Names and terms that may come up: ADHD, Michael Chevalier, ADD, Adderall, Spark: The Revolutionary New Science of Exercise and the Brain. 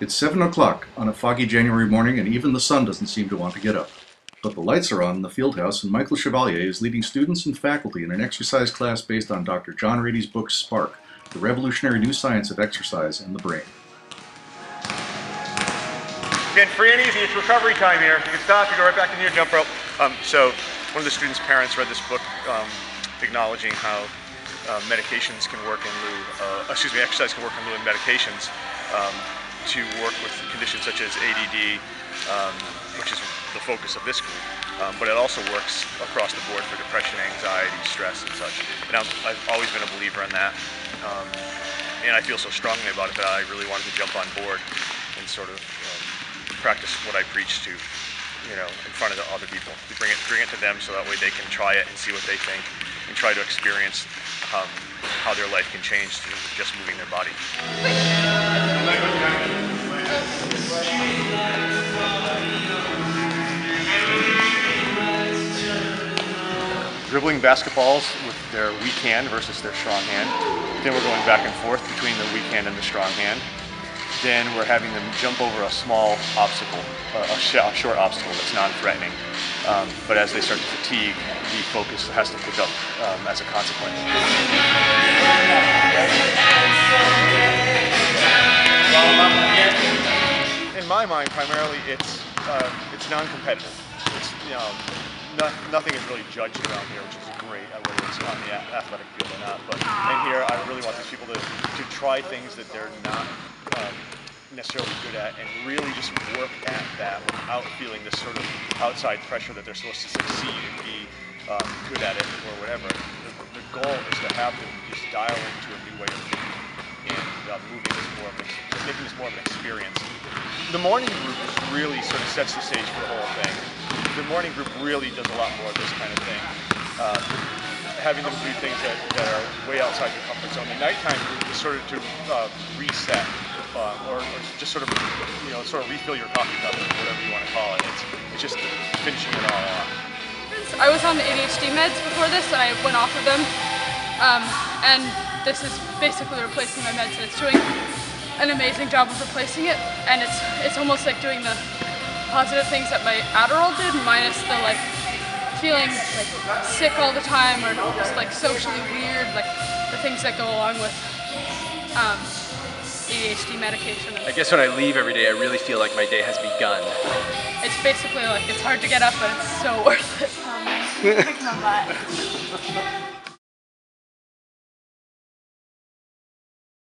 It's 7 o'clock on a foggy January morning, and even the sun doesn't seem to want to get up. But the lights are on in the field house, and Michael Chevalier is leading students and faculty in an exercise class based on Dr. John Rady's book, Spark: The Revolutionary New Science of Exercise and the Brain. Again, free and easy. It's recovery time here. You can stop, you go right back into your jump rope. So one of the students' parents read this book acknowledging how medications can work in lieu, exercise can work in lieu of medications to work with conditions such as ADD, which is the focus of this group, but it also works across the board for depression, anxiety, stress, and such. And I've always been a believer in that, and I feel so strongly about it that I really wanted to jump on board and sort of practice what I preach to, you know, in front of the other people. We bring it to them so that way they can try it and see what they think and try to experience how their life can change through just moving their body. Dribbling basketballs with their weak hand versus their strong hand. Then we're going back and forth between the weak hand and the strong hand. Then we're having them jump over a small obstacle, a short obstacle that's non-threatening. But as they start to fatigue, the focus has to pick up as a consequence. In my mind, primarily, it's non-competitive. It's, you know, nothing is really judged around here, which is great, whether it's on the athletic field or not. But in here, I really want these people to try things that they're not necessarily good at and really just work at that without feeling this sort of outside pressure that they're supposed to succeed and be good at it or whatever. The goal is to have them just dial into a new way of thinking and making this more of an experience. The morning group really sort of sets the stage for the whole thing. The morning group really does a lot more of this kind of thing. Having them do things that are way outside your comfort zone. The nighttime group is sort of to reset or just sort of, you know, sort of refill your coffee cup, or whatever you want to call it. It's just finishing it all off. I was on the ADHD meds before this, and I went off of them. And this is basically replacing my meds, and it's doing an amazing job of replacing it. And it's almost like doing the positive things that my Adderall did, minus the like feeling like sick all the time or just like socially weird, like the things that go along with. ADHD medication. I guess when I leave every day, I really feel like my day has begun. It's basically like it's hard to get up, but it's so worth it.